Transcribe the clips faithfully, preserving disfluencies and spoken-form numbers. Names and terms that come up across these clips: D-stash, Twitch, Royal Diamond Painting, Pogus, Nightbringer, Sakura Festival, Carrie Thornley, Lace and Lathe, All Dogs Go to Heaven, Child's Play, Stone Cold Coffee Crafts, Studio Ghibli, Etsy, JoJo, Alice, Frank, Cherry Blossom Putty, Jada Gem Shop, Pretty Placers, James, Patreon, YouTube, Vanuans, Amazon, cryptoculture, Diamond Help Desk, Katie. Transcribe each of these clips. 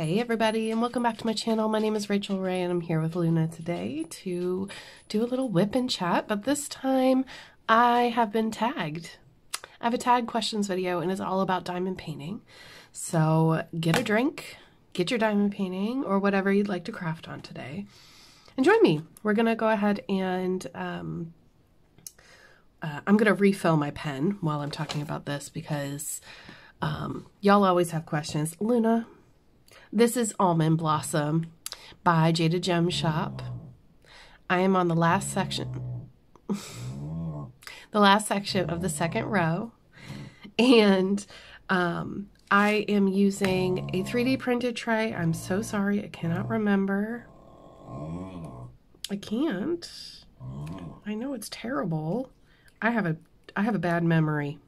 Hey everybody, and welcome back to my channel. My name is Rachel Ray and I'm here with Luna today to do a little whip and chat, but this time I have been tagged. I have a tag questions video and it's all about diamond painting. So get a drink, get your diamond painting or whatever you'd like to craft on today and join me. We're gonna go ahead and um, uh, I'm gonna refill my pen while I'm talking about this because um, y'all always have questions. Luna, this is Almond Blossom by Jada Gem Shop. I am on the last section, the last section of the second row, and um, I am using a three D printed tray. I'm so sorry, I cannot remember. I can't. I know it's terrible. I have a I have a bad memory.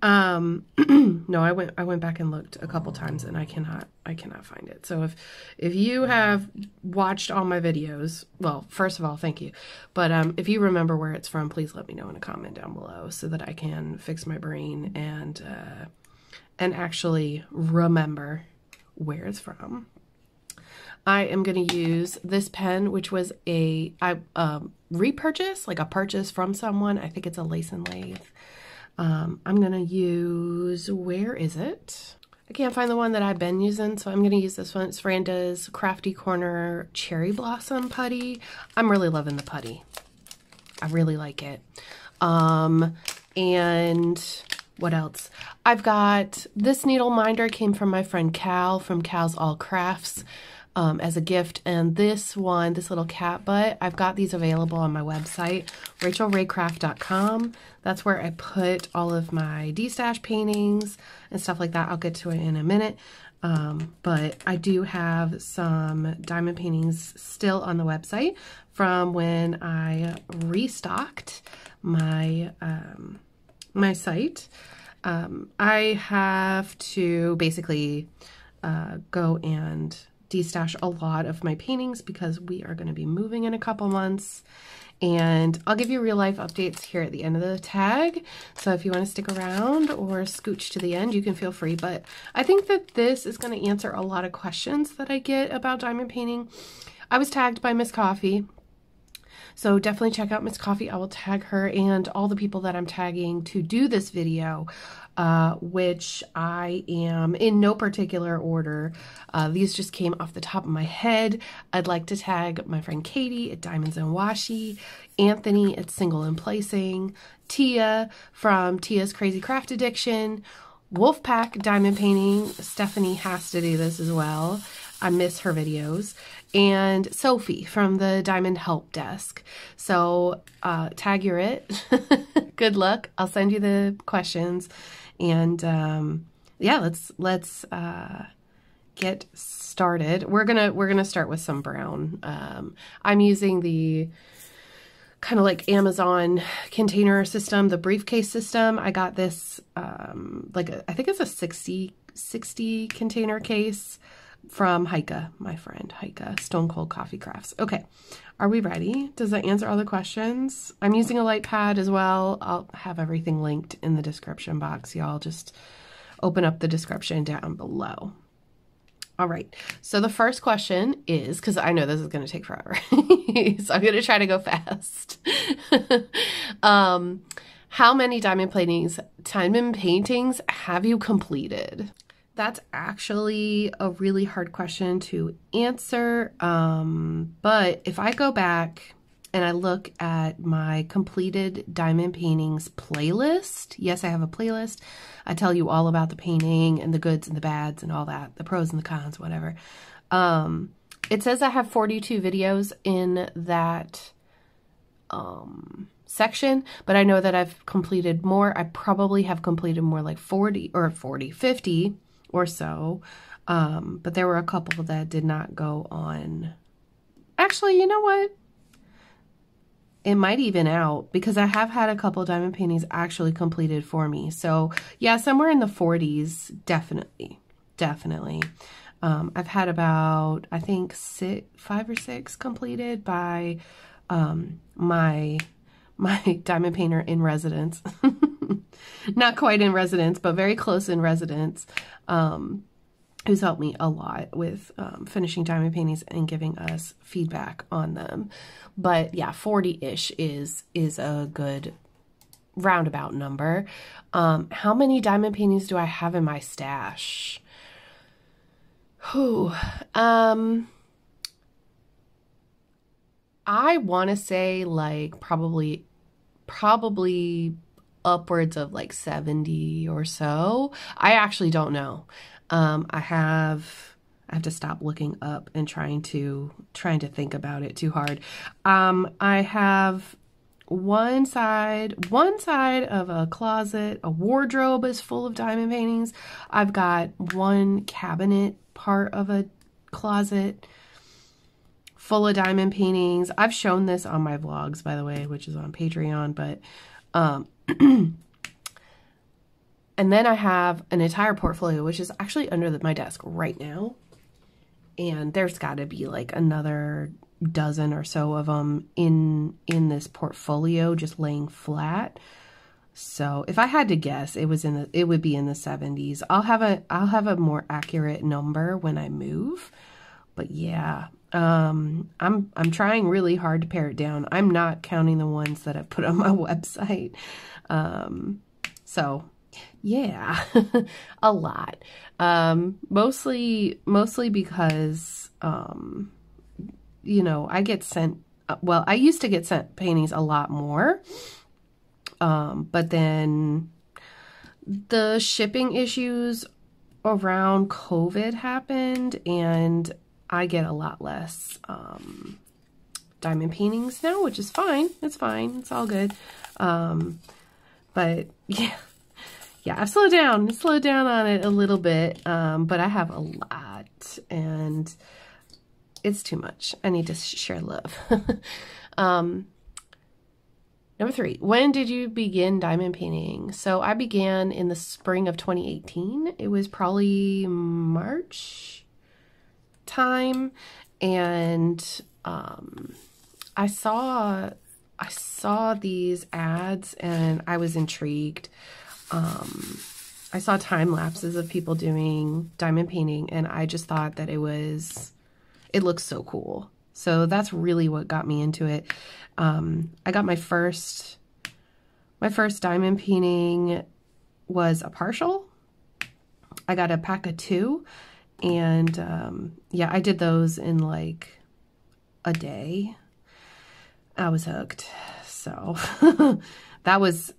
um no I went I went back and looked a couple times and I cannot I cannot find it. So if if you have watched all my videos, well, first of all, thank you, but um if you remember where it's from, please let me know in a comment down below so that I can fix my brain and uh and actually remember where it's from. I am going to use this pen, which was a I um repurchase, like a purchase from someone. I think it's a Lace and Lathe. Um, I'm going to use, where is it? I can't find the one that I've been using, so I'm going to use this one. It's Franda's Crafty Corner Cherry Blossom Putty. I'm really loving the putty. I really like it. Um, and what else? I've got this needle minder, came from my friend Cal from Cal's All Crafts um, as a gift. And this one, this little cat butt, I've got these available on my website, rachel ray craft dot com. That's where I put all of my D-stash paintings and stuff like that. I'll get to it in a minute. Um, but I do have some diamond paintings still on the website from when I restocked my, um, my site. Um, I have to basically uh, go and de-stash a lot of my paintings because we are going to be moving in a couple months. And I'll give you real life updates here at the end of the tag. So if you want to stick around or scooch to the end, you can feel free. But I think that this is going to answer a lot of questions that I get about diamond painting. I was tagged by Miss Coffee, so definitely check out Miss Coffee. I will tag her and all the people that I'm tagging to do this video, uh, which I am in no particular order. Uh, these just came off the top of my head. I'd like to tag my friend Katie at Diamonds and Washi, Anthony at Single and Placing, Tia from Tia's Crazy Craft Addiction, Wolfpack Diamond Painting. Stephanie has to do this as well. I miss her videos. And Sophie from the Diamond Help Desk. So uh, tag your it. Good luck. I'll send you the questions. And um, yeah, let's let's uh, get started. We're gonna we're gonna start with some brown. Um, I'm using the kind of like Amazon container system, the briefcase system. I got this um, like a, I think it's a sixty container case from Heiko, my friend Heiko, Stone Cold Coffee Crafts. Okay, are we ready? Does that answer all the questions? I'm using a light pad as well. I'll have everything linked in the description box. Y'all just open up the description down below. All right, so the first question is, because I know this is going to take forever, so I'm going to try to go fast. um, how many diamond paintings, diamond paintings have you completed? That's actually a really hard question to answer, um, but if I go back and I look at my completed diamond paintings playlist, yes, I have a playlist. I tell you all about the painting and the goods and the bads and all that, the pros and the cons, whatever. Um, it says I have forty-two videos in that um, section, but I know that I've completed more. I probably have completed more like forty or fifty or so, um, but there were a couple that did not go on. Actually, you know what? It might even out because I have had a couple diamond paintings actually completed for me. So yeah, somewhere in the forties, definitely, definitely. Um, I've had about, I think, six, five or six completed by um, my my diamond painter in residence. Not quite in residence, but very close in residence. Um, who's helped me a lot with um, finishing diamond paintings and giving us feedback on them. But yeah, forty-ish is is a good roundabout number. Um, how many diamond paintings do I have in my stash? Whew. Um, I want to say like probably, probably upwards of like seventy or so. I actually don't know. Um, I have, I have to stop looking up and trying to, trying to think about it too hard. Um, I have one side, one side of a closet, a wardrobe is full of diamond paintings. I've got one cabinet part of a closet full of diamond paintings. I've shown this on my vlogs, by the way, which is on Patreon, but, um, and then I have an entire portfolio, which is actually under the, my desk right now. And there's got to be like another dozen or so of them in, in this portfolio, just laying flat. So if I had to guess, it was in the, it would be in the seventies. I'll have a, I'll have a more accurate number when I move, but yeah. Um, I'm, I'm trying really hard to pare it down. I'm not counting the ones that I've put on my website. Um, so yeah, a lot. Um, mostly, mostly because, um, you know, I get sent, well, I used to get sent paintings a lot more. Um, but then the shipping issues around COVID happened, and I get a lot less, um, diamond paintings now, which is fine. It's fine. It's all good. Um, but yeah. Yeah, I've slowed down, slowed down on it a little bit, um, but I have a lot, and it's too much. I need to share love. um, number three, when did you begin diamond painting? So I began in the spring of twenty eighteen. It was probably March time, and um, I saw, I saw these ads, and I was intrigued. Um, I saw time lapses of people doing diamond painting, and I just thought that it was, it looks so cool. So that's really what got me into it. Um, I got my first, my first diamond painting was a partial. I got a pack of two, and, um, yeah, I did those in like a day. I was hooked. So that was,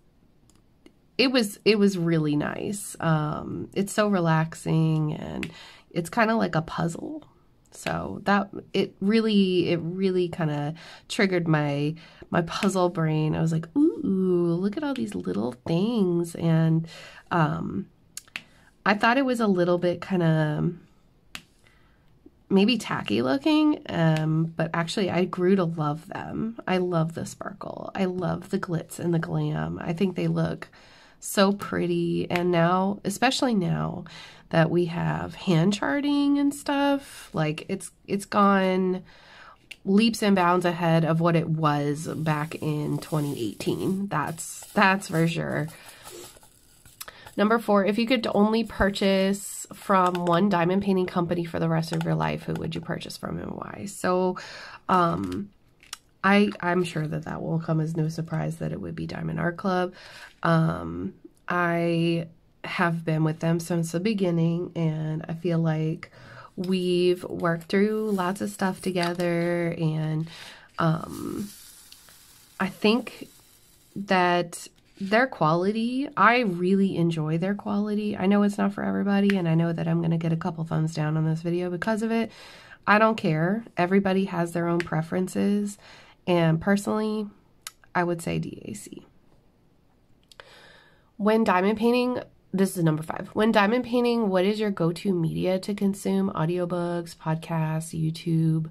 It was, it was really nice. Um, it's so relaxing, and it's kind of like a puzzle. So that, it really, it really kind of triggered my, my puzzle brain. I was like, ooh, look at all these little things. And, um, I thought it was a little bit kind of maybe tacky looking. Um, but actually I grew to love them. I love the sparkle. I love the glitz and the glam. I think they look so pretty. And now, especially now that we have hand charting and stuff, like it's, it's gone leaps and bounds ahead of what it was back in twenty eighteen. That's, that's for sure. Number four, if you could only purchase from one diamond painting company for the rest of your life, who would you purchase from and why? So, um, I, I'm sure that that will come as no surprise that it would be Diamond Art Club. Um, I have been with them since the beginning, and I feel like we've worked through lots of stuff together, and um, I think that their quality, I really enjoy their quality. I know it's not for everybody, and I know that I'm going to get a couple thumbs down on this video because of it. I don't care. Everybody has their own preferences. And personally, I would say D A C. When diamond painting, this is number five. When diamond painting, what is your go-to media to consume? Audiobooks, podcasts, YouTube.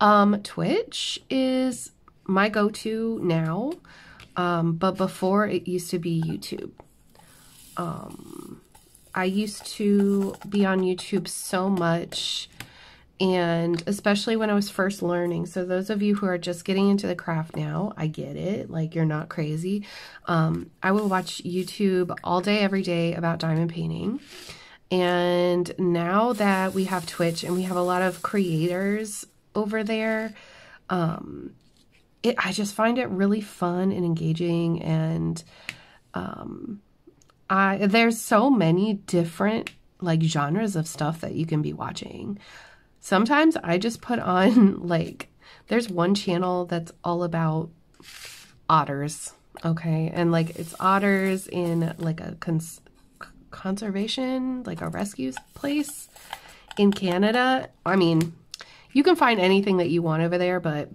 Um, Twitch is my go-to now. Um, but before, it used to be YouTube. Um, I used to be on YouTube so much, and especially when I was first learning. So those of you who are just getting into the craft now, I get it. Like, you're not crazy. Um, I would watch YouTube all day, every day about diamond painting. And now that we have Twitch and we have a lot of creators over there, um, it, I just find it really fun and engaging. And um, I, there's so many different like genres of stuff that you can be watching. Sometimes I just put on like, there's one channel that's all about otters, okay? And like it's otters in like a cons conservation, like a rescue place in Canada. I mean, you can find anything that you want over there, but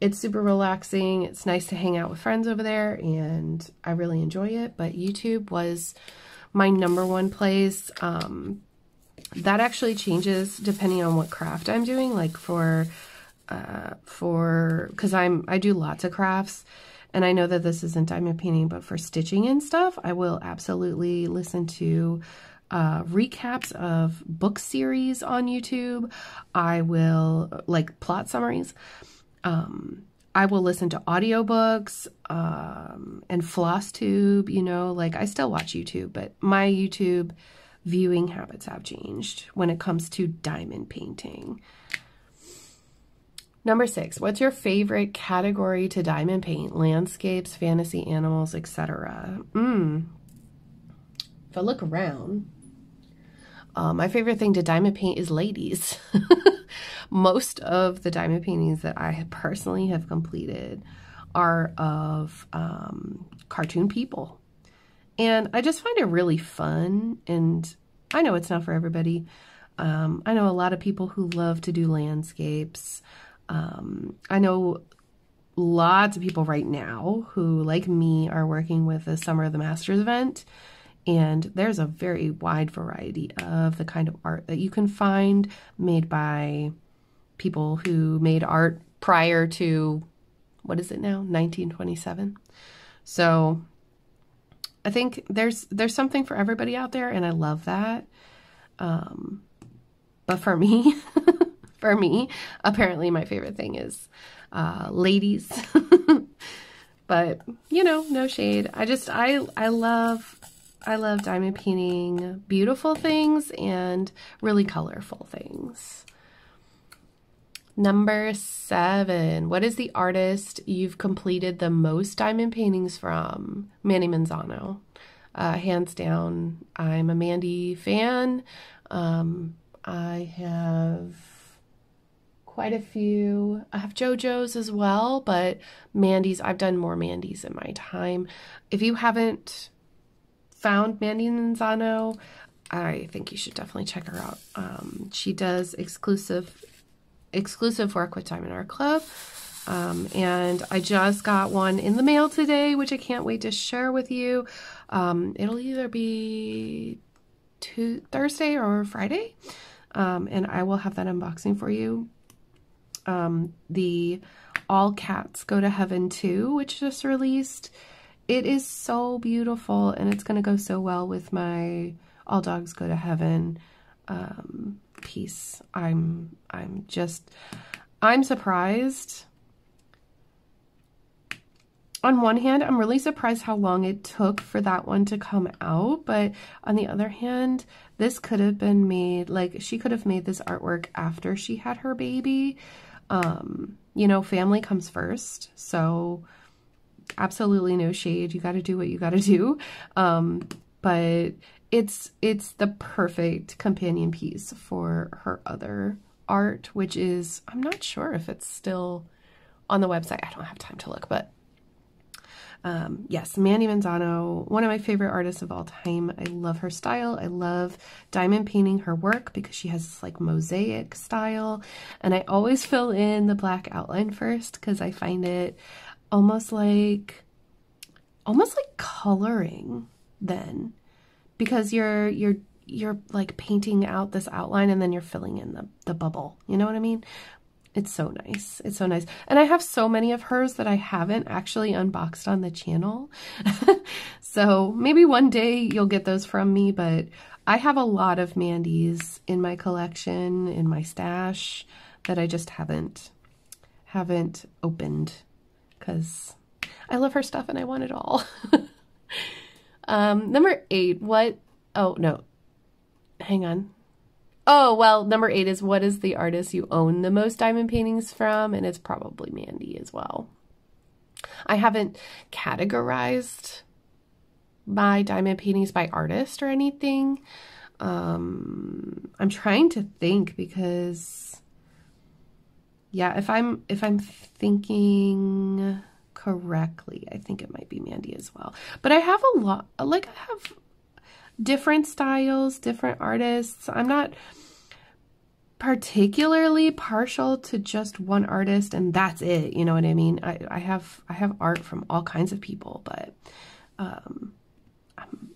it's super relaxing. It's nice to hang out with friends over there and I really enjoy it. But YouTube was my number one place. Um, that actually changes depending on what craft I'm doing. Like for, uh, for, cause I'm, I do lots of crafts and I know that this isn't diamond painting, but for stitching and stuff, I will absolutely listen to, uh, recaps of book series on YouTube. I will like plot summaries. Um, I will listen to audiobooks, um, and FlossTube, you know, like I still watch YouTube, but my YouTube viewing habits have changed when it comes to diamond painting. Number six, what's your favorite category to diamond paint? Landscapes, fantasy animals, et cetera. Mm. If I look around, uh, my favorite thing to diamond paint is ladies. Most of the diamond paintings that I personally have completed are of um, cartoon people. And I just find it really fun, and I know it's not for everybody. Um, I know a lot of people who love to do landscapes. Um, I know lots of people right now who, like me, are working with the Summer of the Masters event, and there's a very wide variety of the kind of art that you can find made by people who made art prior to, what is it now, nineteen twenty-seven? So I think there's there's something for everybody out there, and I love that. Um, but for me, for me, apparently my favorite thing is uh, ladies. But you know, no shade. I just I I love I love diamond painting beautiful things and really colorful things. Number seven, what is the artist you've completed the most diamond paintings from? Mandy Manzano. Uh, hands down, I'm a Mandy fan. Um, I have quite a few. I have JoJo's as well, but Mandy's, I've done more Mandy's in my time. If you haven't found Mandy Manzano, I think you should definitely check her out. Um, she does exclusive exclusive work with Diamond Art Club. Um, and I just got one in the mail today, which I can't wait to share with you. Um, it'll either be two, Thursday or Friday. Um, and I will have that unboxing for you. Um, the All Cats Go to Heaven two, which just released. It is so beautiful and it's going to go so well with my All Dogs Go to Heaven um, piece. I'm I'm just I'm surprised. On one hand, I'm really surprised how long it took for that one to come out, but on the other hand, this could have been made, like she could have made this artwork after she had her baby. Um, you know, family comes first, so absolutely no shade. You got to do what you got to do. Um, but It's it's the perfect companion piece for her other art, which is, I'm not sure if it's still on the website. I don't have time to look, but um, yes, Mandy Manzano, one of my favorite artists of all time. I love her style. I love diamond painting her work because she has this like mosaic style, and I always fill in the black outline first because I find it almost like, almost like coloring then. Because you're, you're, you're like painting out this outline and then you're filling in the, the bubble. You know what I mean? It's so nice. It's so nice. And I have so many of hers that I haven't actually unboxed on the channel. So maybe one day you'll get those from me, but I have a lot of Mandy's in my collection, in my stash that I just haven't, haven't opened because I love her stuff and I want it all. Um, number eight, what, oh no, Hang on. Oh, well, number eight is what is the artist you own the most diamond paintings from? And it's probably Mandy as well. I haven't categorized my diamond paintings by artist or anything. Um, I'm trying to think because, yeah, if I'm, if I'm thinking correctly, I think it might be Mandy as well. But I have a lot, like I have different styles, different artists. I'm not particularly partial to just one artist and that's it. You know what I mean? I, I have, I have art from all kinds of people, but, um,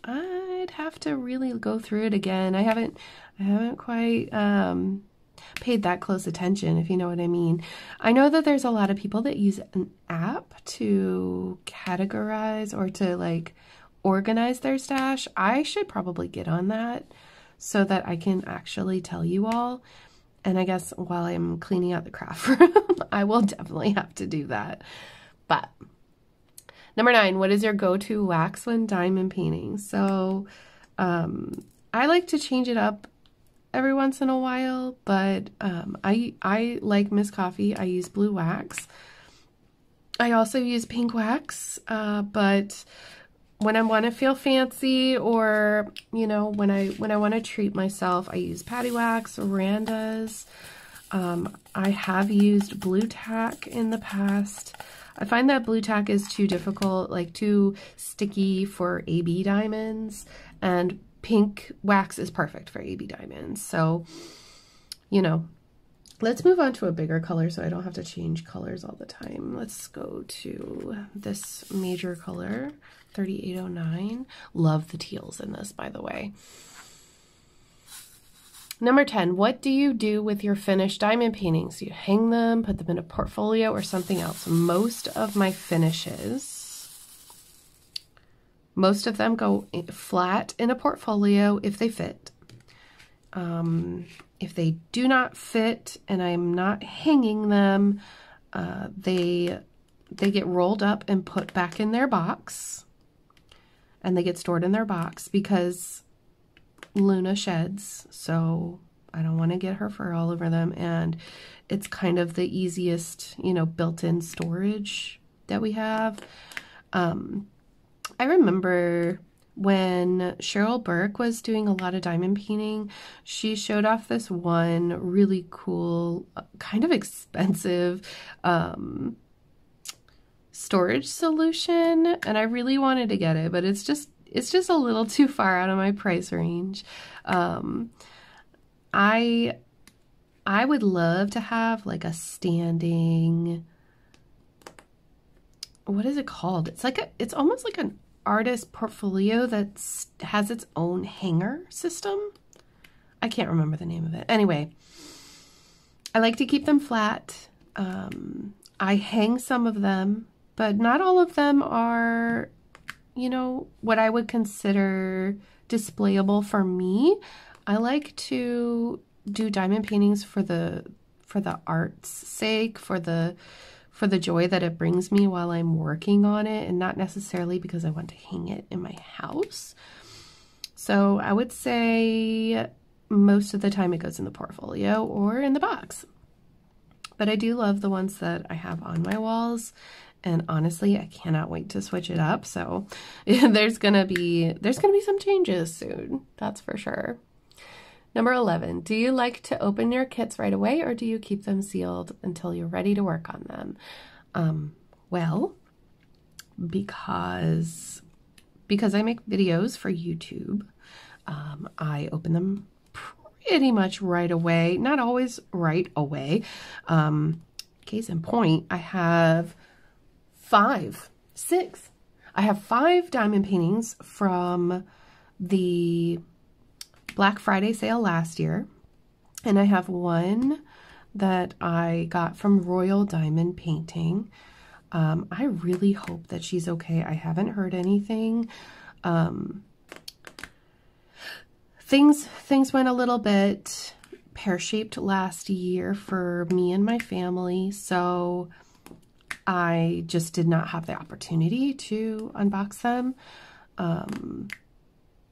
I'd have to really go through it again. I haven't, I haven't quite, um, paid that close attention, if you know what I mean. I know that there's a lot of people that use an app to categorize or to like organize their stash. I should probably get on that so that I can actually tell you all. And I guess while I'm cleaning out the craft room, I will definitely have to do that. But number nine, what is your go-to wax when diamond painting? So um, I like to change it up every once in a while, but um, I, I like Miss Coffee. I use blue wax. I also use pink wax, uh, but when I want to feel fancy or, you know, when I, when I want to treat myself, I use patty wax, Randa's. Um, I have used blue tack in the past. I find that blue tack is too difficult, like too sticky for A B diamonds, and pink wax is perfect for A B diamonds. So, you know, let's move on to a bigger color so I don't have to change colors all the time. Let's go to this major color, thirty-eight oh nine. Love the teals in this, by the way. Number ten, what do you do with your finished diamond paintings? You hang them, put them in a portfolio, or something else. Most of my finishes, most of them go flat in a portfolio if they fit. Um, if they do not fit and I'm not hanging them, uh, they, they get rolled up and put back in their box. And they get stored in their box because Luna sheds, so I don't want to get her fur all over them, and it's kind of the easiest, you know, built-in storage that we have. Um, I remember when Cheryl Burke was doing a lot of diamond painting, she showed off this one really cool, kind of expensive um, storage solution, and I really wanted to get it, but it's just It's just a little too far out of my price range. Um, I, I would love to have like a standing, what is it called? It's like a, it's almost like an artist portfolio that has its own hanger system. I can't remember the name of it. Anyway, I like to keep them flat. Um, I hang some of them, but not all of them are, you know, what I would consider displayable for me. I like to do diamond paintings for the, for the art's sake, for the, for the joy that it brings me while I'm working on it, and not necessarily because I want to hang it in my house. So I would say most of the time it goes in the portfolio or in the box. But I do love the ones that I have on my walls. And honestly, I cannot wait to switch it up. So there's going to be, there's going to be some changes soon. That's for sure. Number eleven, do you like to open your kits right away or do you keep them sealed until you're ready to work on them? Um, well, because, because I make videos for YouTube, um, I open them pretty much right away. Not always right away. Um, case in point, I have Five, six. I have five diamond paintings from the Black Friday sale last year. And I have one that I got from Royal Diamond Painting. Um, I really hope that she's okay. I haven't heard anything. Um, things, things went a little bit pear-shaped last year for me and my family. So I just did not have the opportunity to unbox them. Um,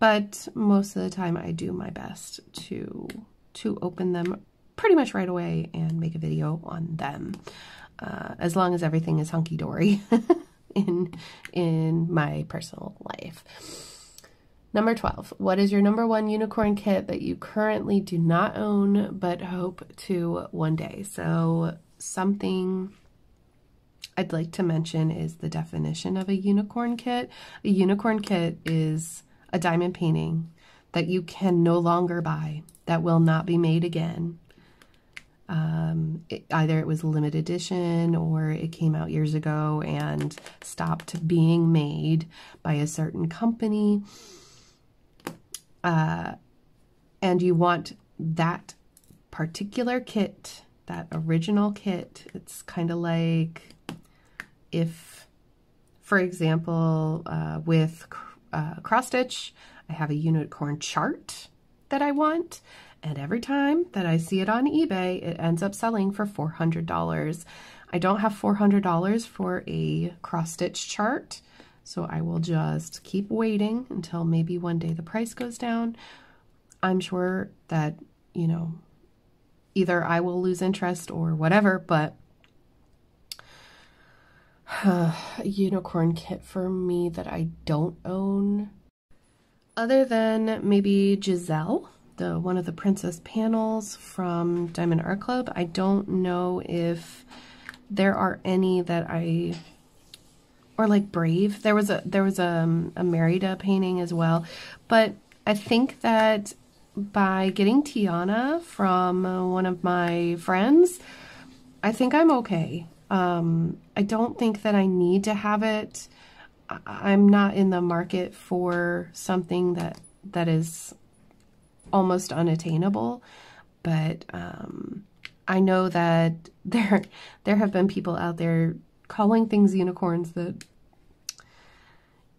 but most of the time I do my best to to open them pretty much right away and make a video on them, uh, as long as everything is hunky-dory in in my personal life. Number twelve, what is your number one unicorn kit that you currently do not own but hope to one day? So something I'd like to mention is the definition of a unicorn kit. A unicorn kit is a diamond painting that you can no longer buy, that will not be made again. Um, it, either it was limited edition or it came out years ago and stopped being made by a certain company. Uh, and you want that particular kit, that original kit. It's kind of like if, for example, uh, with uh, cross stitch, I have a unicorn chart that I want, and every time that I see it on eBay, it ends up selling for four hundred dollars. I don't have four hundred dollars for a cross stitch chart, so I will just keep waiting until maybe one day the price goes down. I'm sure that, you know, either I will lose interest or whatever, but uh, a unicorn kit for me that I don't own, other than maybe Giselle, the one of the princess panels from Diamond Art Club. I don't know if there are any that I... or like Brave. There was a there was a, a Merida painting as well, but I think that by getting Tiana from one of my friends, I think I'm okay. Um, I don't think that I need to have it. I, I'm not in the market for something that that is almost unattainable, but um, I know that there there have been people out there calling things unicorns that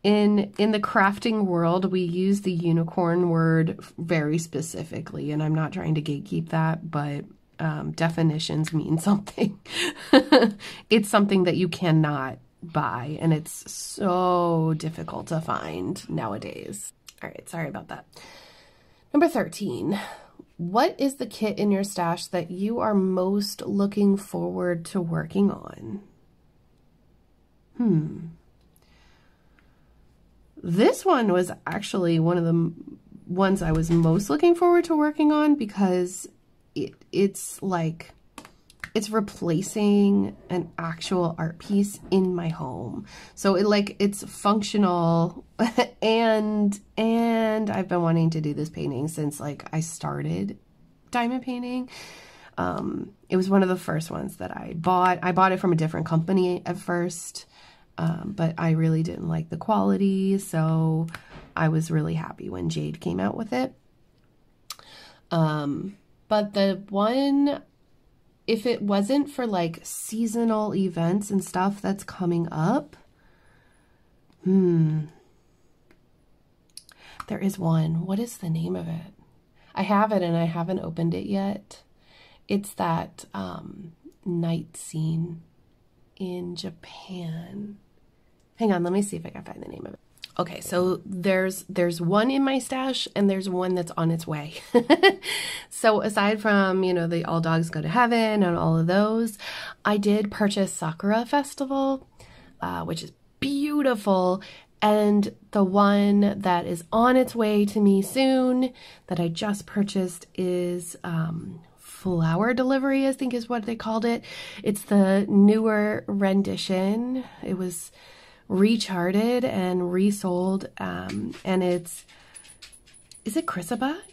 in in the crafting world we use the unicorn word very specifically, and I'm not trying to gatekeep that, but um, definitions mean something. It's something that you cannot buy, and it's so difficult to find nowadays. All right, sorry about that. Number thirteen. What is the kit in your stash that you are most looking forward to working on? Hmm. This one was actually one of the ones I was most looking forward to working on, because it it's like, it's replacing an actual art piece in my home. So it like, it's functional, and, and I've been wanting to do this painting since like I started diamond painting. Um, it was one of the first ones that I bought. I bought it from a different company at first, um, but I really didn't like the quality, so I was really happy when Jade came out with it. Um, but the one, if it wasn't for like seasonal events and stuff that's coming up, hmm, there is one. What is the name of it? I have it and I haven't opened it yet. It's that um, night scene in Japan. Hang on, let me see if I can find the name of it. Okay, so there's there's one in my stash, and there's one that's on its way. So aside from, you know, the All Dogs Go to Heaven and all of those, I did purchase Sakura Festival, uh, which is beautiful. And the one that is on its way to me soon that I just purchased is... Um, Flower Delivery, I think is what they called it. It's the newer rendition. It was recharted and resold, um, and it's, is it Chrysabug?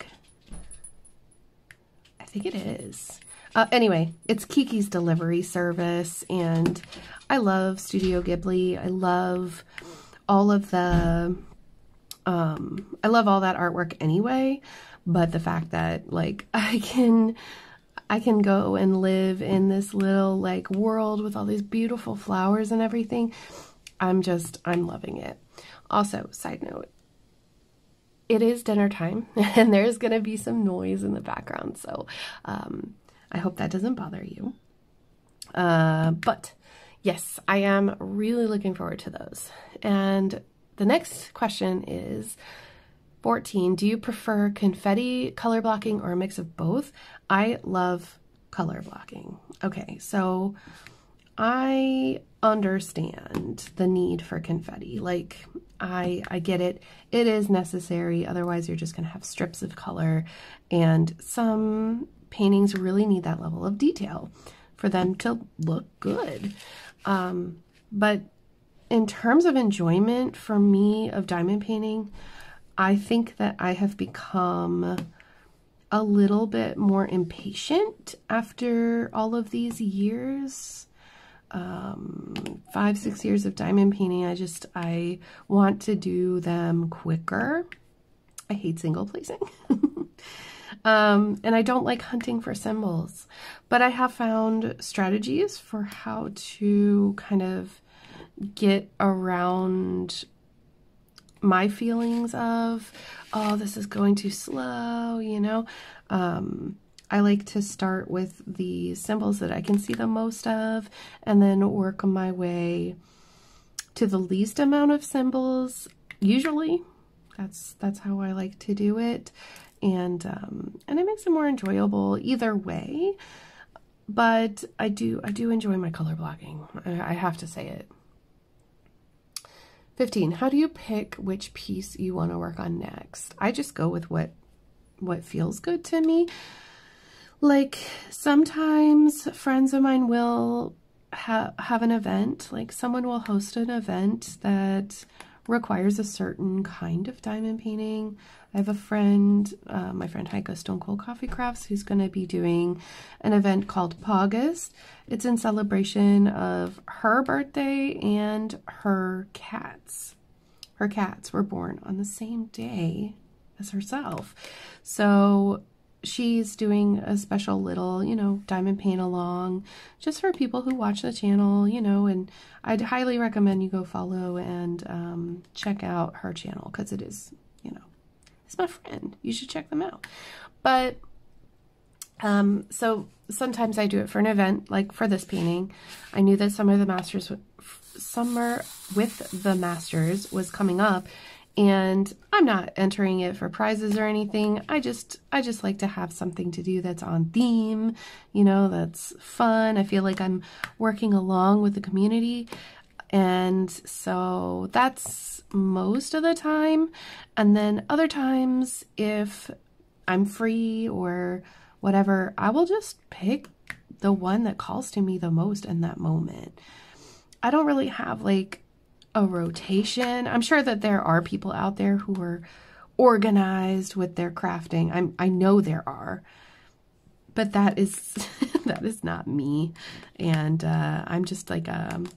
I think it is. Uh, anyway, it's Kiki's Delivery Service, and I love Studio Ghibli. I love all of the, um, I love all that artwork anyway, but the fact that, like, I can... I can go and live in this little like world with all these beautiful flowers and everything. I'm just, I'm loving it. Also, side note, it is dinner time and there's going to be some noise in the background. So um, I hope that doesn't bother you. Uh, but yes, I am really looking forward to those. And the next question is, fourteen. Do you prefer confetti color blocking or a mix of both? I love color blocking. Okay, so I understand the need for confetti. Like, I, I get it. It is necessary. Otherwise, you're just going to have strips of color. And some paintings really need that level of detail for them to look good. Um, but in terms of enjoyment, for me, of diamond painting, I think that I have become a little bit more impatient after all of these years. Um, five, six years of diamond painting, I just, I want to do them quicker. I hate single placing. um, and I don't like hunting for symbols, but I have found strategies for how to kind of get around my feelings of, oh, this is going too slow, you know? Um, I like to start with the symbols that I can see the most of, and then work my way to the least amount of symbols. Usually, that's that's how I like to do it, and um, and it makes it more enjoyable either way. But I do I do enjoy my color blocking. I, I have to say it. fifteen. How do you pick which piece you want to work on next? I just go with what what feels good to me. Like, sometimes friends of mine will ha have an event, like someone will host an event that requires a certain kind of diamond painting. I have a friend, uh, my friend Heiko, Stone Cold Coffee Crafts, who's going to be doing an event called Pogus. It's in celebration of her birthday and her cats. Her cats were born on the same day as herself. So she's doing a special little, you know, diamond paint along just for people who watch the channel, you know, and I'd highly recommend you go follow and um, check out her channel, because it is, you know, it's my friend. You should check them out. But um, so sometimes I do it for an event, like for this painting. I knew that Summer of the Masters, Summer with the Masters was coming up, and I'm not entering it for prizes or anything. I just, I just like to have something to do that's on theme, you know, that's fun. I feel like I'm working along with the community. And so that's most of the time. And then other times, if I'm free or whatever, I will just pick the one that calls to me the most in that moment. I don't really have like a rotation. I'm sure that there are people out there who are organized with their crafting. I'm, I know there are, but that is, that is not me. And, uh, I'm just like, um,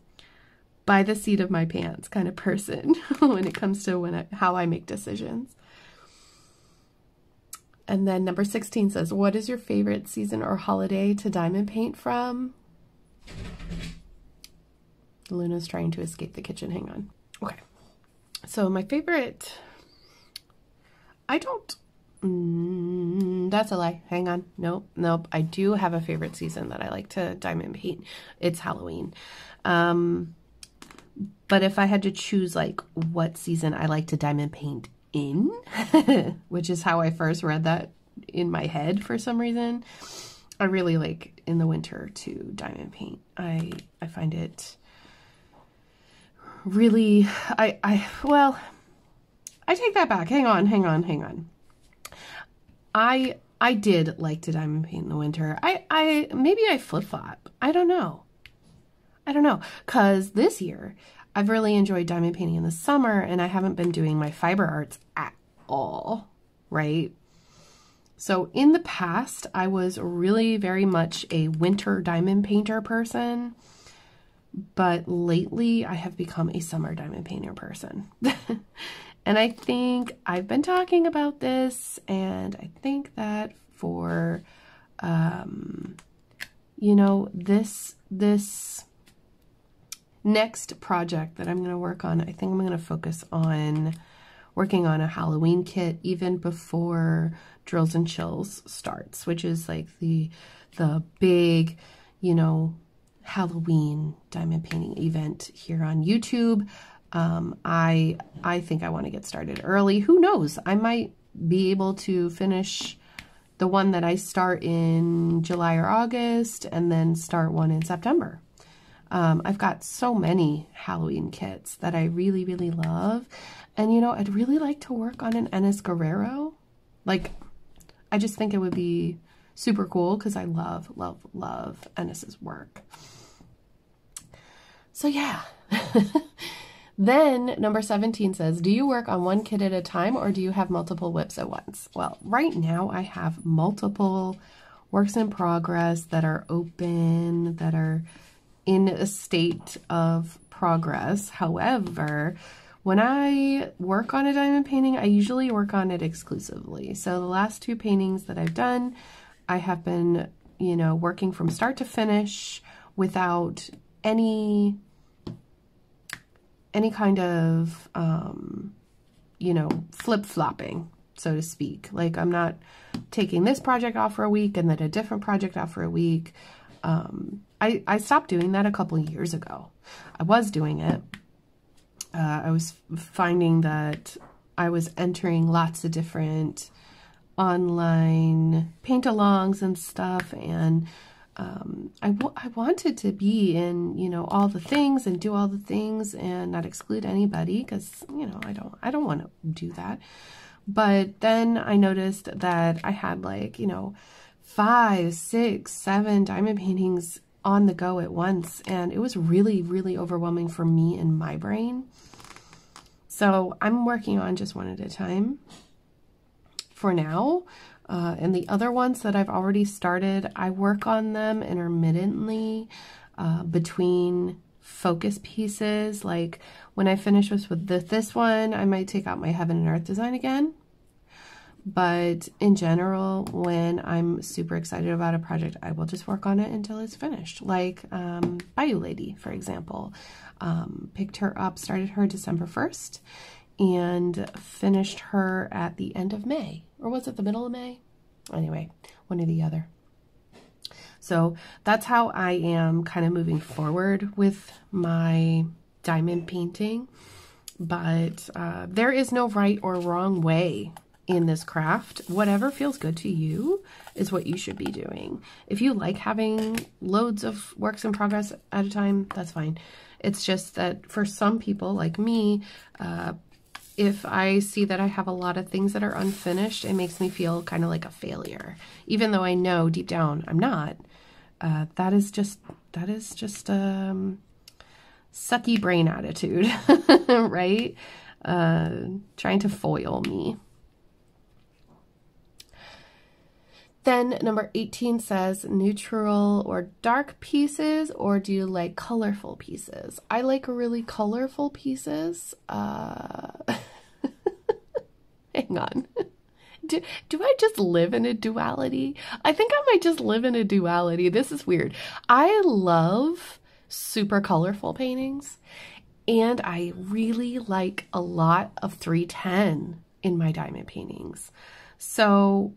by the seat of my pants kind of person when it comes to when I, how I make decisions. And then number sixteen says, what is your favorite season or holiday to diamond paint from? Luna's trying to escape the kitchen. Hang on. Okay. So my favorite, I don't, mm, that's a lie. Hang on. Nope. Nope. I do have a favorite season that I like to diamond paint. It's Halloween. Um, but if I had to choose like what season I like to diamond paint in, which is how I first read that in my head for some reason, I really like in the winter to diamond paint. I, I find it really, I, I, well, I take that back. Hang on, hang on, hang on. I, I did like to diamond paint in the winter. I, I, maybe I flip-flop. I don't know. I don't know. 'Cause this year I've really enjoyed diamond painting in the summer, and I haven't been doing my fiber arts at all, right? So in the past, I was really very much a winter diamond painter person. But lately, I have become a summer diamond painter person. And I think I've been talking about this, and I think that for, um, you know, this, this next project that I'm going to work on, I think I'm going to focus on working on a Halloween kit even before Drills and Chills starts, which is like the, the big, you know, Halloween diamond painting event here on YouTube. Um, I, I think I want to get started early. Who knows? I might be able to finish the one that I start in July or August and then start one in September. Um, I've got so many Halloween kits that I really, really love. And, you know, I'd really like to work on an Ennis Guerrero. Like, I just think it would be super cool because I love, love, love Ennis's work. So, yeah. Then, number seventeen says, do you work on one kit at a time or do you have multiple whips at once? Well, right now I have multiple works in progress that are open, that are in a state of progress. However, when I work on a diamond painting, I usually work on it exclusively. So the last two paintings that I've done, I have been, you know, working from start to finish without any... any kind of, um, you know, flip-flopping, so to speak. Like, I'm not taking this project off for a week and then a different project off for a week. Um, I, I stopped doing that a couple years ago. I was doing it. Uh, I was finding that I was entering lots of different online paint-alongs and stuff, and Um, I, w I wanted to be in, you know, all the things and do all the things and not exclude anybody because, you know, I don't, I don't want to do that. But then I noticed that I had like, you know, five, six, seven diamond paintings on the go at once. And it was really, really overwhelming for me and my brain. So I'm working on just one at a time for now. Uh, and the other ones that I've already started, I work on them intermittently uh, between focus pieces. Like when I finish with, with the, this one, I might take out my Heaven and Earth design again. But in general, when I'm super excited about a project, I will just work on it until it's finished. Like um, Bayou Lady, for example. Um, picked her up, started her December first, and finished her at the end of May. Or was it the middle of May? Anyway, one or the other. So that's how I am kind of moving forward with my diamond painting. But uh, there is no right or wrong way in this craft. Whatever feels good to you is what you should be doing. If you like having loads of works in progress at a time, that's fine. It's just that for some people like me, uh, if I see that I have a lot of things that are unfinished, it makes me feel kind of like a failure. Even though I know deep down I'm not, uh, that is just, that is just um, sucky brain attitude, right? Uh, trying to foil me. Then number eighteen says neutral or dark pieces, or do you like colorful pieces? I like really colorful pieces. Uh, hang on. Do, do I just live in a duality? I think I might just live in a duality. This is weird. I love super colorful paintings, and I really like a lot of three ten in my diamond paintings. So...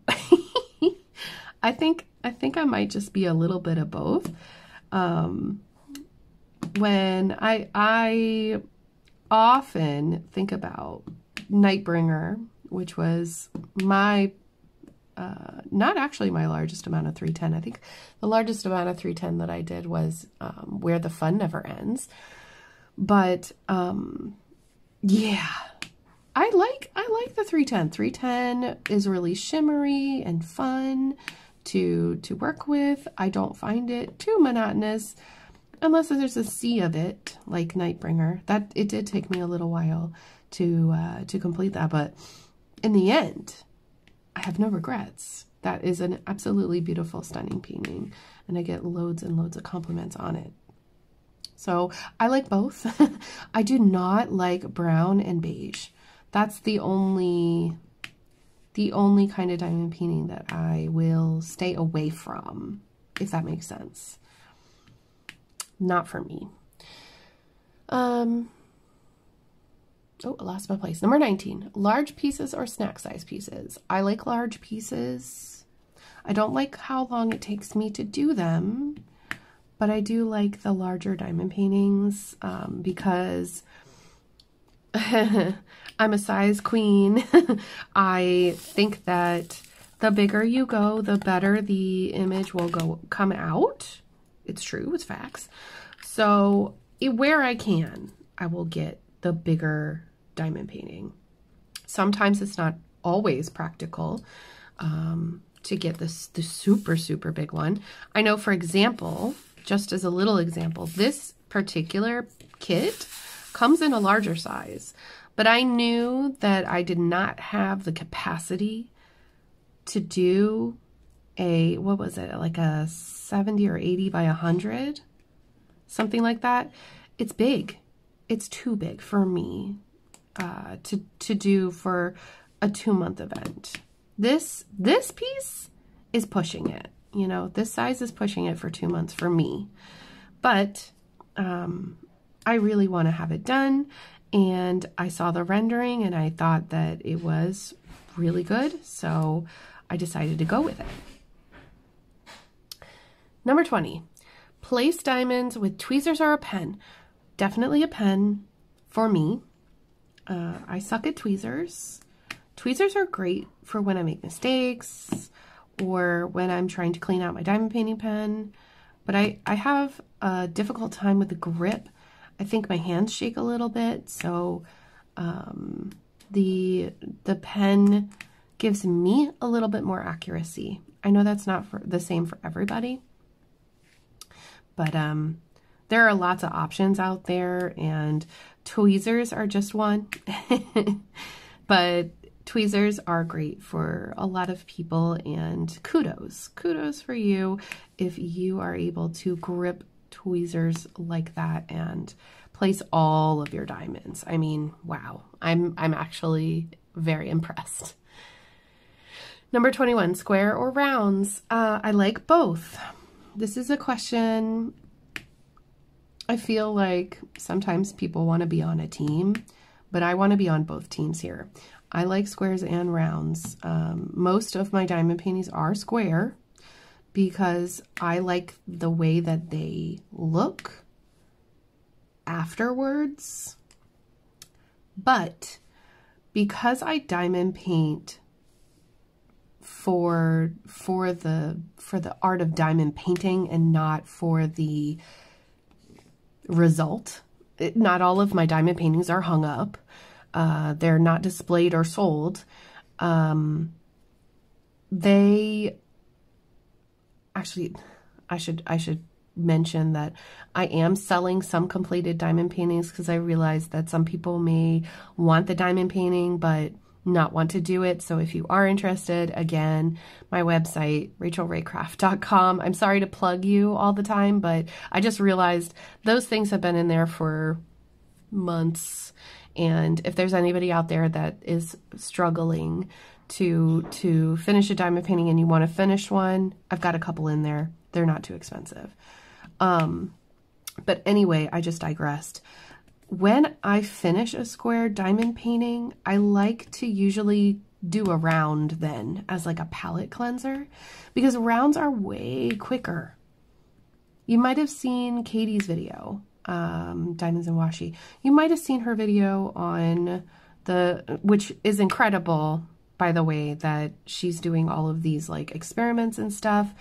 I think, I think I might just be a little bit of both. Um, when I, I often think about Nightbringer, which was my, uh, not actually my largest amount of three ten. I think the largest amount of three ten that I did was, um, Where the Fun Never Ends. But, um, yeah, I like, I like the three ten. three ten is really shimmery and fun to to work with. I don't find it too monotonous unless there's a sea of it, like Nightbringer. That it did take me a little while to uh, to complete that, but in the end, I have no regrets. That is an absolutely beautiful, stunning painting, and I get loads and loads of compliments on it. So I like both. I do not like brown and beige. That's the only the only kind of diamond painting that I will stay away from, if that makes sense. Not for me. Um, oh, I lost my place. Number nineteen, large pieces or snack size pieces. I like large pieces. I don't like how long it takes me to do them, but I do like the larger diamond paintings um, because I'm a size queen. I think that the bigger you go, the better the image will go come out. It's true, it's facts. So it, where I can, I will get the bigger diamond painting. Sometimes it's not always practical um, to get this the super, super big one. I know, for example, just as a little example, this particular kit comes in a larger size, but I knew that I did not have the capacity to do a, what was it, like a seventy or eighty by a hundred, something like that. It's big. It's too big for me uh, to, to do for a two-month event. This, this piece is pushing it. You know, this size is pushing it for two months for me. But um, I really want to have it done. And I saw the rendering and I thought that it was really good. So I decided to go with it. Number twenty, place diamonds with tweezers or a pen. Definitely a pen for me. Uh, I suck at tweezers. Tweezers are great for when I make mistakes or when I'm trying to clean out my diamond painting pen. But I, I have a difficult time with the grip. I think my hands shake a little bit. So um, the, the pen gives me a little bit more accuracy. I know that's not for the same for everybody. But um, there are lots of options out there, and tweezers are just one. But tweezers are great for a lot of people, and kudos. Kudos for you if you are able to grip tweezers like that and place all of your diamonds. I mean, wow. I'm, I'm actually very impressed. Number twenty-one, square or rounds? Uh, I like both. This is a question... I feel like sometimes people want to be on a team, but I want to be on both teams here. I like squares and rounds. Um, most of my diamond paintings are square because I like the way that they look afterwards. But because I diamond paint for for the for the art of diamond painting and not for the result, it, not all of my diamond paintings are hung up. Uh, they're not displayed or sold. Um, they actually, I should, I should mention that I am selling some completed diamond paintings because I realized that some people may want the diamond painting, but not want to do it. So if you are interested, again, my website, rachel ray craft dot com. I'm sorry to plug you all the time, but I just realized those things have been in there for months. And if there's anybody out there that is struggling to, to finish a diamond painting and you want to finish one, I've got a couple in there. They're not too expensive. Um, but anyway, I just digressed. When I finish a square diamond painting, I like to usually do a round then as like a palette cleanser, because rounds are way quicker. You might have seen Katie's video, um, Diamonds and Washi. You might have seen her video on the, which is incredible, by the way, that she's doing all of these like experiments and stuff.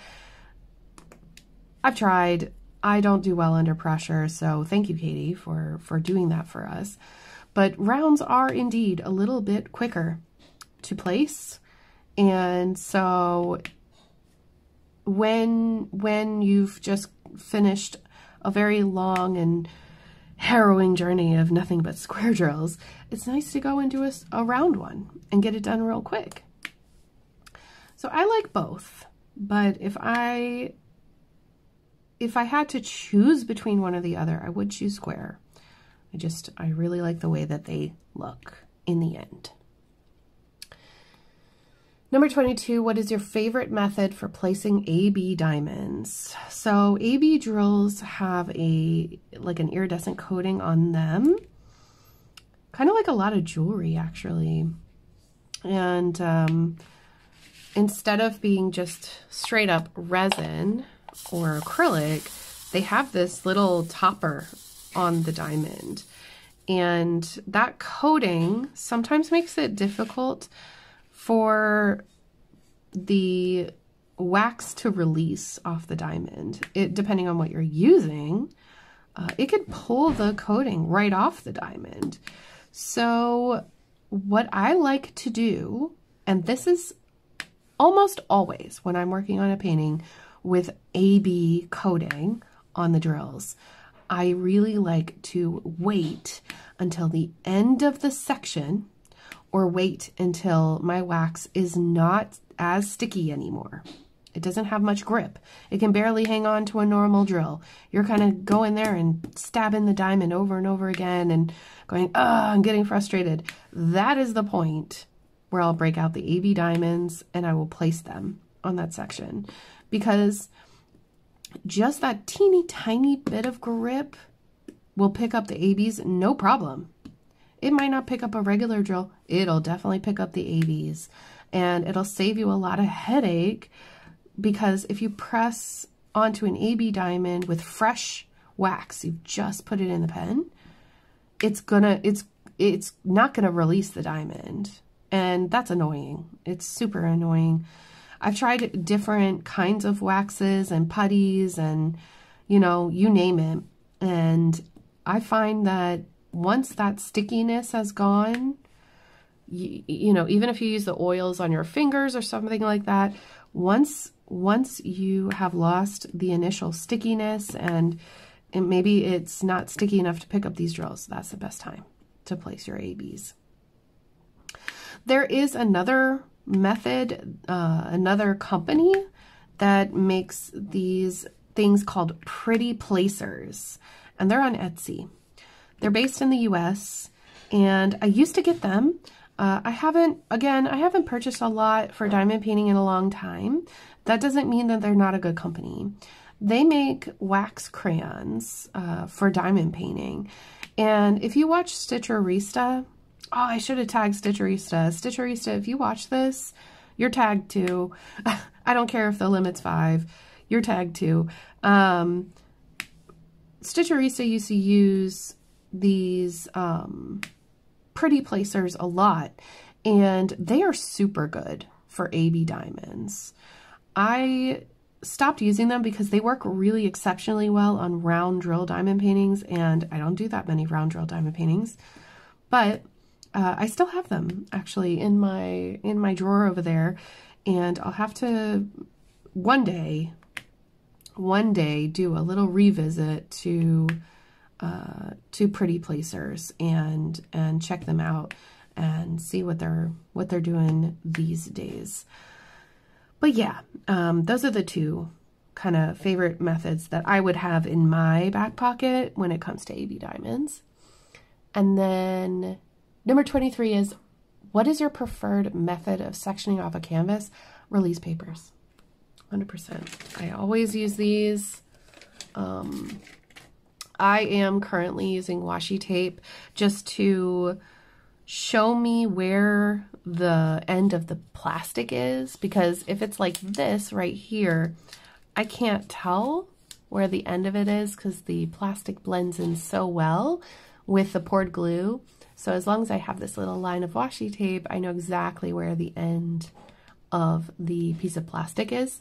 I've tried. I don't do well under pressure, so thank you, Katie, for, for doing that for us. But rounds are indeed a little bit quicker to place. And so when, when you've just finished a very long and harrowing journey of nothing but square drills, it's nice to go and do a, a round one and get it done real quick. So I like both, but if I... If I had to choose between one or the other, I would choose square. I just, I really like the way that they look in the end. Number twenty-two, what is your favorite method for placing A B diamonds? So A B drills have a, like an iridescent coating on them. Kind of like a lot of jewelry, actually. And um, instead of being just straight up resin or acrylic, they have this little topper on the diamond, and that coating sometimes makes it difficult for the wax to release off the diamond. It, depending on what you're using, uh, it could pull the coating right off the diamond. So what I like to do, and this is almost always when I'm working on a painting with A B coating on the drills, I really like to wait until the end of the section, or wait until my wax is not as sticky anymore. It doesn't have much grip. It can barely hang on to a normal drill. You're kind of going there and stabbing the diamond over and over again and going, oh, I'm getting frustrated. That is the point where I'll break out the A B diamonds and I will place them on that section, because just that teeny tiny bit of grip will pick up the A Bs no problem. It might not pick up a regular drill. It'll definitely pick up the A Bs, and it'll save you a lot of headache, because if you press onto an A B diamond with fresh wax, you've just put it in the pen, it's gonna, it's, it's not gonna release the diamond. And that's annoying. It's super annoying. I've tried different kinds of waxes and putties and, you know, you name it. And I find that once that stickiness has gone, you, you know, even if you use the oils on your fingers or something like that, once once you have lost the initial stickiness and, and maybe it's not sticky enough to pick up these drills, that's the best time to place your A Bs. There is another method, uh, another company that makes these things called Pretty Placers, and they're on Etsy. They're based in the U S, and I used to get them. Uh, I haven't, again, I haven't purchased a lot for diamond painting in a long time. That doesn't mean that they're not a good company. They make wax crayons uh, for diamond painting. And if you watch Stitcherista, oh, I should have tagged Stitcherista. Stitcherista, if you watch this, you're tagged too. I don't care if the limit's five. You're tagged too. Um, Stitcherista used to use these um, Pretty Placers a lot, and they are super good for A B diamonds. I stopped using them because they work really exceptionally well on round drill diamond paintings, and I don't do that many round drill diamond paintings, but Uh, I still have them actually in my in my drawer over there, and I'll have to one day, one day do a little revisit to uh, to Pretty Placers and and check them out and see what they're what they're doing these days. But yeah, um, those are the two kind of favorite methods that I would have in my back pocket when it comes to A B diamonds. And then number twenty-three is, what is your preferred method of sectioning off a canvas? Release papers, one hundred percent. I always use these. Um, I am currently using washi tape just to show me where the end of the plastic is, because if it's like this right here, I can't tell where the end of it is because the plastic blends in so well with the poured glue. So as long as I have this little line of washi tape, I know exactly where the end of the piece of plastic is.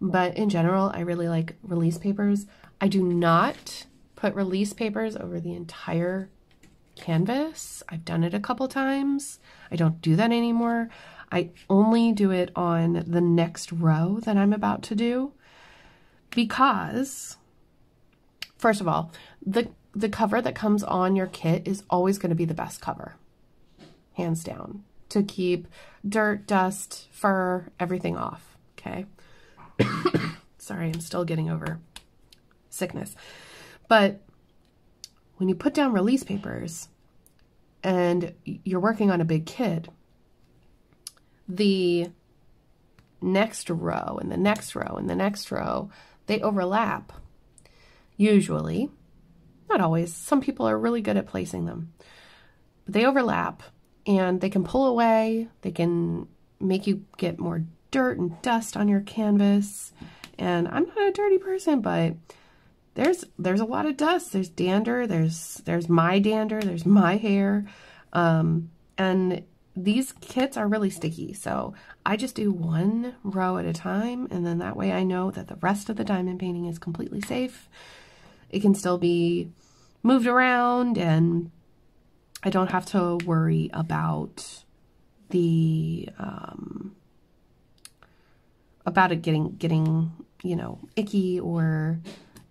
But in general, I really like release papers. I do not put release papers over the entire canvas. I've done it a couple times. I don't do that anymore. I only do it on the next row that I'm about to do, because first of all, the The cover that comes on your kit is always going to be the best cover, hands down, to keep dirt, dust, fur, everything off, okay? Sorry, I'm still getting over sickness. But when you put down release papers and you're working on a big kit, the next row and the next row and the next row, they overlap, usually. Not always. Some people are really good at placing them. But they overlap, and they can pull away. They can make you get more dirt and dust on your canvas. And I'm not a dirty person, but there's there's a lot of dust. There's dander. There's there's my dander. There's my hair. Um, and these kits are really sticky. So I just do one row at a time. And then that way I know that the rest of the diamond painting is completely safe. It can still be moved around and I don't have to worry about the, um, about it getting, getting, you know, icky or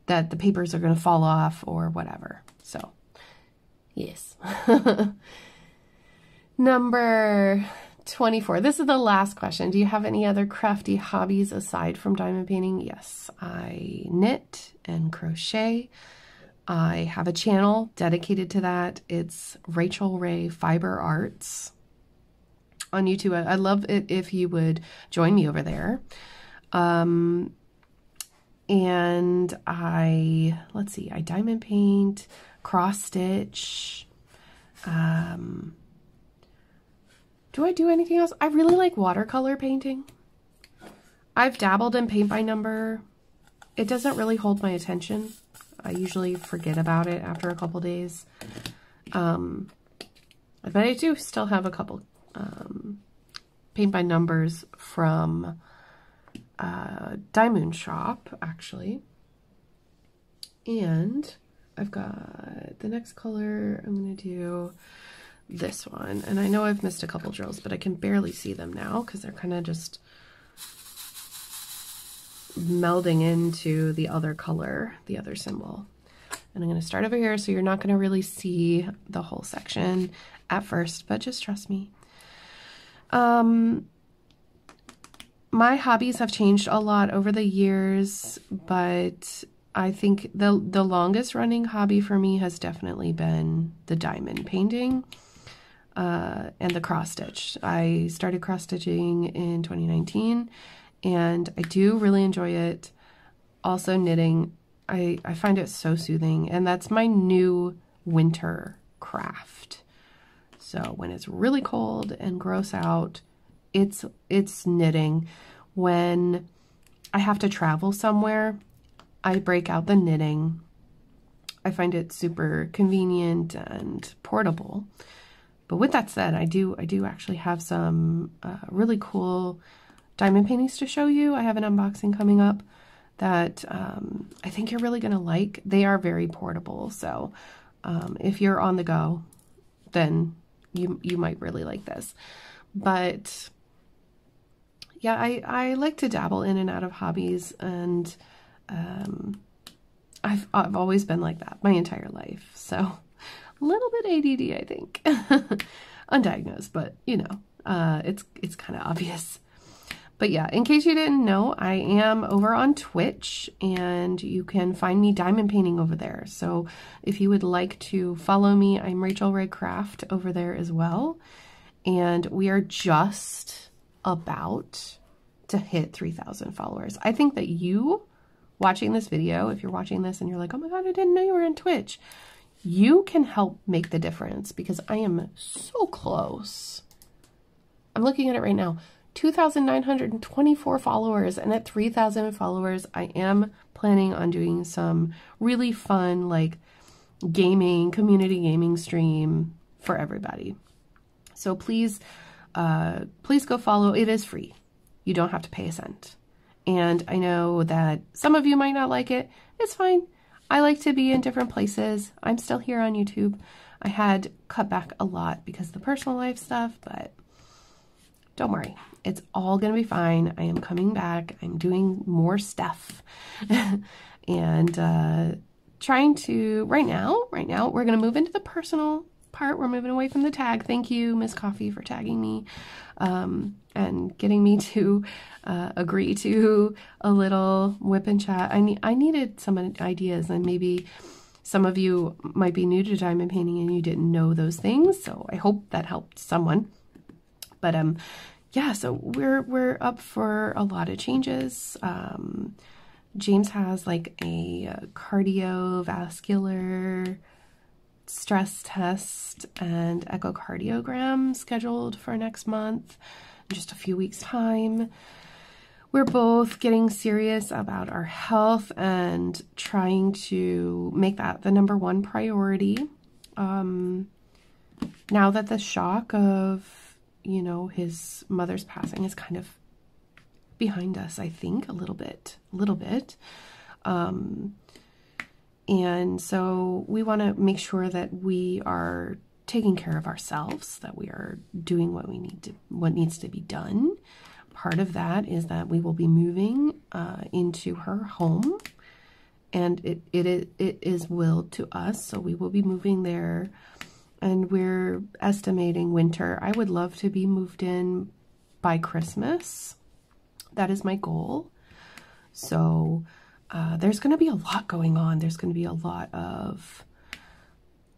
that the papers are going to fall off or whatever. So, yes. Number twenty-four. This is the last question. Do you have any other crafty hobbies aside from diamond painting? Yes, I knit and crochet. I have a channel dedicated to that. It's Rachel Ray Fiber Arts on YouTube. I'd love it if you would join me over there. Um, and I, let's see, I diamond paint, cross stitch. Um, do I do anything else? I really like watercolor painting. I've dabbled in paint by number. It doesn't really hold my attention. I usually forget about it after a couple days. Um, but I do still have a couple um, paint by numbers from uh, Diamond Shop, actually. And I've got the next color. I'm going to do this one. And I know I've missed a couple drills, but I can barely see them now because they're kind of just melding into the other color, the other symbol. And I'm going to start over here, so you're not going to really see the whole section at first, but just trust me. Um, my hobbies have changed a lot over the years, but I think the, the longest running hobby for me has definitely been the diamond painting uh, and the cross stitch. I started cross stitching in twenty nineteen. And I do really enjoy it. Also knitting, I, I find it so soothing. And that's my new winter craft. So when it's really cold and gross out, it's, it's knitting. When I have to travel somewhere, I break out the knitting. I find it super convenient and portable. But with that said, I do, I do actually have some uh, really cool diamond paintings to show you. I have an unboxing coming up that um, I think you're really going to like. They are very portable, so um, if you're on the go, then you you might really like this. But yeah, I, I like to dabble in and out of hobbies, and um, I've, I've always been like that my entire life, so a little bit A D D, I think. Undiagnosed, but you know, uh, it's, it's kind of obvious. But yeah, in case you didn't know, I am over on Twitch, and you can find me diamond painting over there. So if you would like to follow me, I'm Rachel Ray Craft over there as well. And we are just about to hit three thousand followers. I think that you watching this video, if you're watching this and you're like, oh my God, I didn't know you were on Twitch, you can help make the difference because I am so close. I'm looking at it right now. two thousand nine hundred twenty-four followers, and at three thousand followers, I am planning on doing some really fun, like, gaming, community gaming stream for everybody. So please, uh, please go follow. It is free. You don't have to pay a cent. And I know that some of you might not like it. It's fine. I like to be in different places. I'm still here on YouTube. I had cut back a lot because of the personal life stuff, but don't worry. It's all going to be fine. I am coming back. I'm doing more stuff and uh, trying to right now, right now, we're going to move into the personal part. We're moving away from the tag. Thank you, Miss Coffee, for tagging me um, and getting me to uh, agree to a little whip and chat. I need, I needed some ideas, and maybe some of you might be new to diamond painting and you didn't know those things. So I hope that helped someone. But, um, yeah, so we're, we're up for a lot of changes. Um, James has like a cardiovascular stress test and echocardiogram scheduled for next month, in just a few weeks time. We're both getting serious about our health and trying to make that the number one priority. Um, now that the shock of, you know, his mother's passing is kind of behind us, I think, a little bit, a little bit. Um, and so we want to make sure that we are taking care of ourselves, that we are doing what we need to, what needs to be done. Part of that is that we will be moving uh, into her home, and it, it it is willed to us, so we will be moving there, and we're estimating winter. I would love to be moved in by Christmas. That is my goal. So uh, there's going to be a lot going on. There's going to be a lot of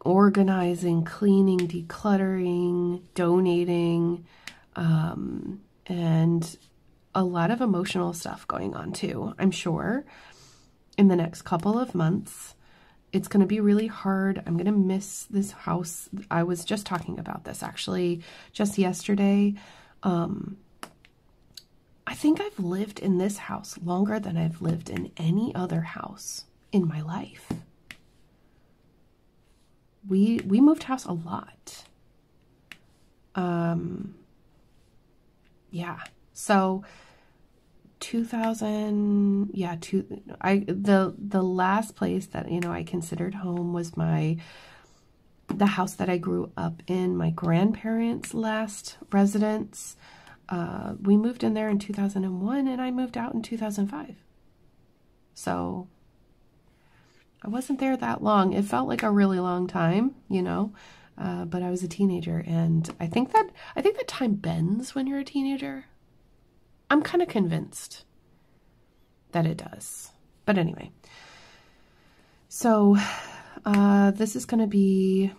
organizing, cleaning, decluttering, donating, um... and a lot of emotional stuff going on too, I'm sure. In the next couple of months, it's going to be really hard. I'm going to miss this house. I was just talking about this actually just yesterday. Um, I think I've lived in this house longer than I've lived in any other house in my life. We, we moved house a lot. Um... Yeah. So two thousand, yeah, two, I, the, the last place that, you know, I considered home was my, the house that I grew up in, my grandparents' last residence. Uh, we moved in there in two thousand one and I moved out in two thousand five. So I wasn't there that long. It felt like a really long time, you know. Uh, but I was a teenager, and I think that I think that time bends when you're a teenager. I'm kind of convinced that it does. But anyway, so uh, this is going to be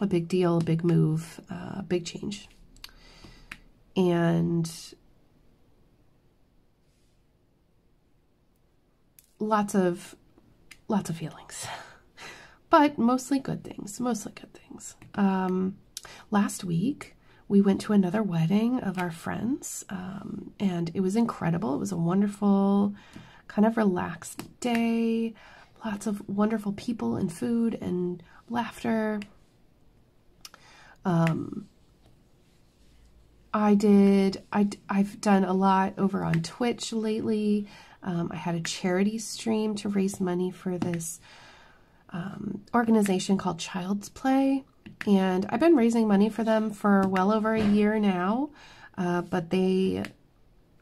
a big deal, a big move, a uh, big change, and lots of lots of feelings. But mostly good things, mostly good things. Um, last week, we went to another wedding of our friends, um, and it was incredible. It was a wonderful, kind of relaxed day. Lots of wonderful people and food and laughter. Um, I did, I, I've done a lot over on Twitch lately. Um, I had a charity stream to raise money for this Um, organization called Child's Play, and I've been raising money for them for well over a year now, uh, but they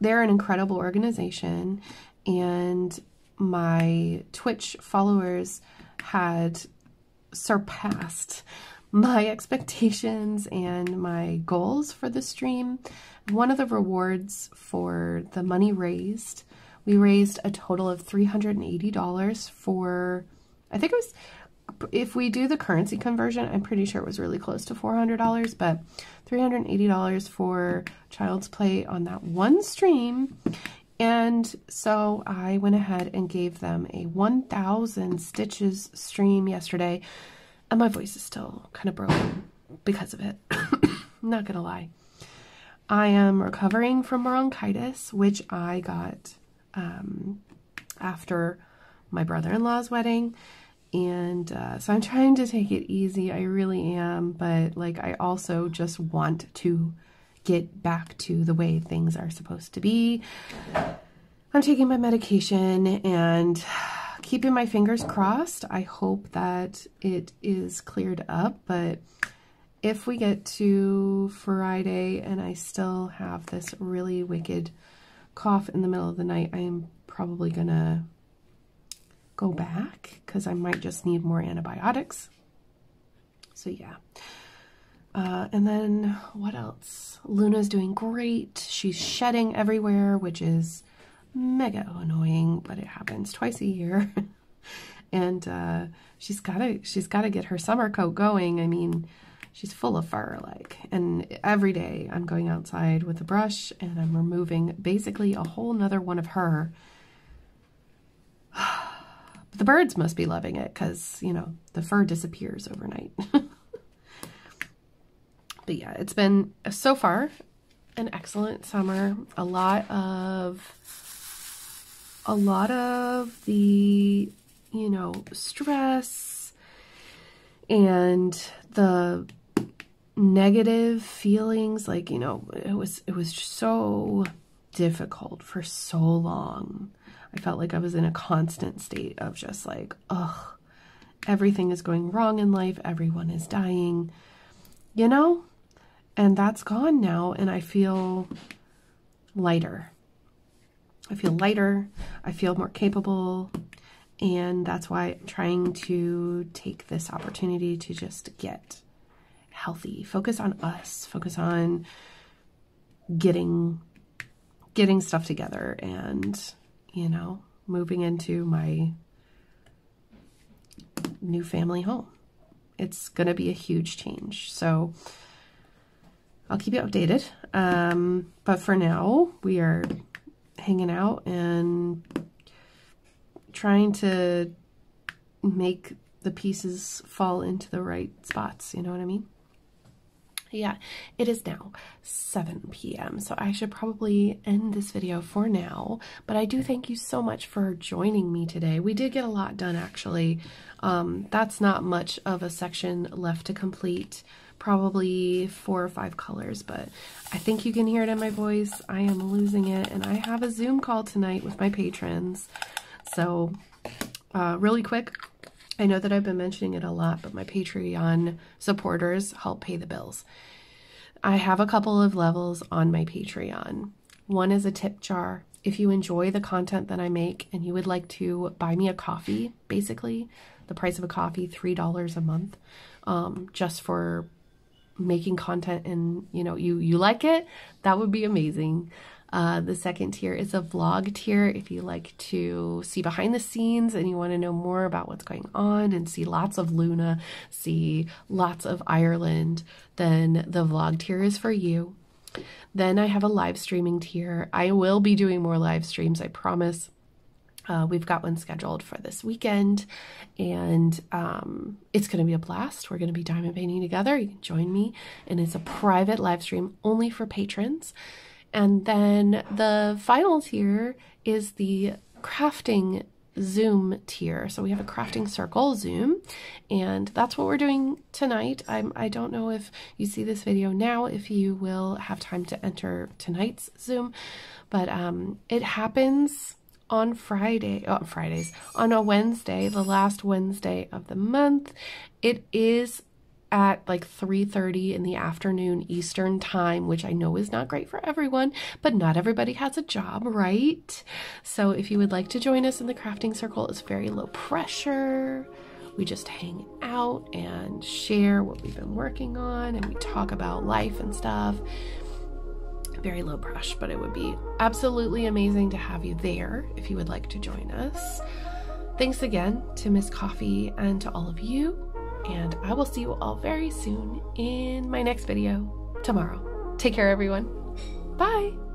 they're an incredible organization, and my Twitch followers had surpassed my expectations and my goals for the stream. One of the rewards for the money raised, we raised a total of three hundred eighty dollars for, I think it was, if we do the currency conversion, I'm pretty sure it was really close to four hundred dollars, but three hundred eighty dollars for Child's Play on that one stream. And so I went ahead and gave them a one thousand stitches stream yesterday, and my voice is still kind of broken because of it. Not gonna lie. I am recovering from bronchitis, which I got um, after my brother-in-law's wedding. And uh, so I'm trying to take it easy. I really am. But like, I also just want to get back to the way things are supposed to be. I'm taking my medication and keeping my fingers crossed. I hope that it is cleared up. But if we get to Friday and I still have this really wicked cough in the middle of the night, I am probably gonna go back, because I might just need more antibiotics. So yeah. Uh, and then what else? Luna's doing great. She's shedding everywhere, which is mega annoying, but it happens twice a year. And uh, she's gotta she's gotta get her summer coat going. I mean, she's full of fur, like, and every day I'm going outside with a brush and I'm removing basically a whole nother one of her. The birds must be loving it, because, you know, the fur disappears overnight. But yeah, it's been, so far, an excellent summer. A lot of, a lot of the, you know, stress and the negative feelings, like, you know, it was, it was so difficult for so long. I felt like I was in a constant state of just like, ugh, everything is going wrong in life. Everyone is dying, you know, and that's gone now. And I feel lighter. I feel lighter. I feel more capable. And that's why I'm trying to take this opportunity to just get healthy, focus on us, focus on getting, getting stuff together and, you know, moving into my new family home. It's going to be a huge change. So I'll keep you updated. Um, but for now, we are hanging out and trying to make the pieces fall into the right spots. You know what I mean? Yeah, it is now seven p m so I should probably end this video for now, but I do thank you so much for joining me today. We did get a lot done, actually. Um, that's not much of a section left to complete, probably four or five colors, but I think you can hear it in my voice. I am losing it, and I have a Zoom call tonight with my patrons, so uh, really quick. I know that I've been mentioning it a lot, but my Patreon supporters help pay the bills. I have a couple of levels on my Patreon. One is a tip jar. If you enjoy the content that I make and you would like to buy me a coffee, basically, the price of a coffee, three dollars a month, um, just for making content and, you know, you, you like it, that would be amazing. Uh, the second tier is a vlog tier. If you like to see behind the scenes and you want to know more about what's going on and see lots of Luna, see lots of Ireland, then the vlog tier is for you. Then I have a live streaming tier. I will be doing more live streams, I promise. Uh, we've got one scheduled for this weekend, and um, it's going to be a blast. We're going to be diamond painting together. You can join me, and it's a private live stream only for patrons. And then the final tier is the crafting Zoom tier. So we have a crafting circle Zoom, and that's what we're doing tonight. I'm, I don't know if you see this video now, if you will have time to enter tonight's Zoom, but um, it happens on Friday, oh, Fridays, on a Wednesday, the last Wednesday of the month. It is at like three thirty in the afternoon Eastern time, which I know is not great for everyone, but not everybody has a job, right? So if you would like to join us in the crafting circle, it's very low pressure. We just hang out and share what we've been working on, and we talk about life and stuff. Very low pressure, but it would be absolutely amazing to have you there if you would like to join us. Thanks again to Miss Coffee and to all of you. And I will see you all very soon in my next video tomorrow. Take care, everyone. Bye.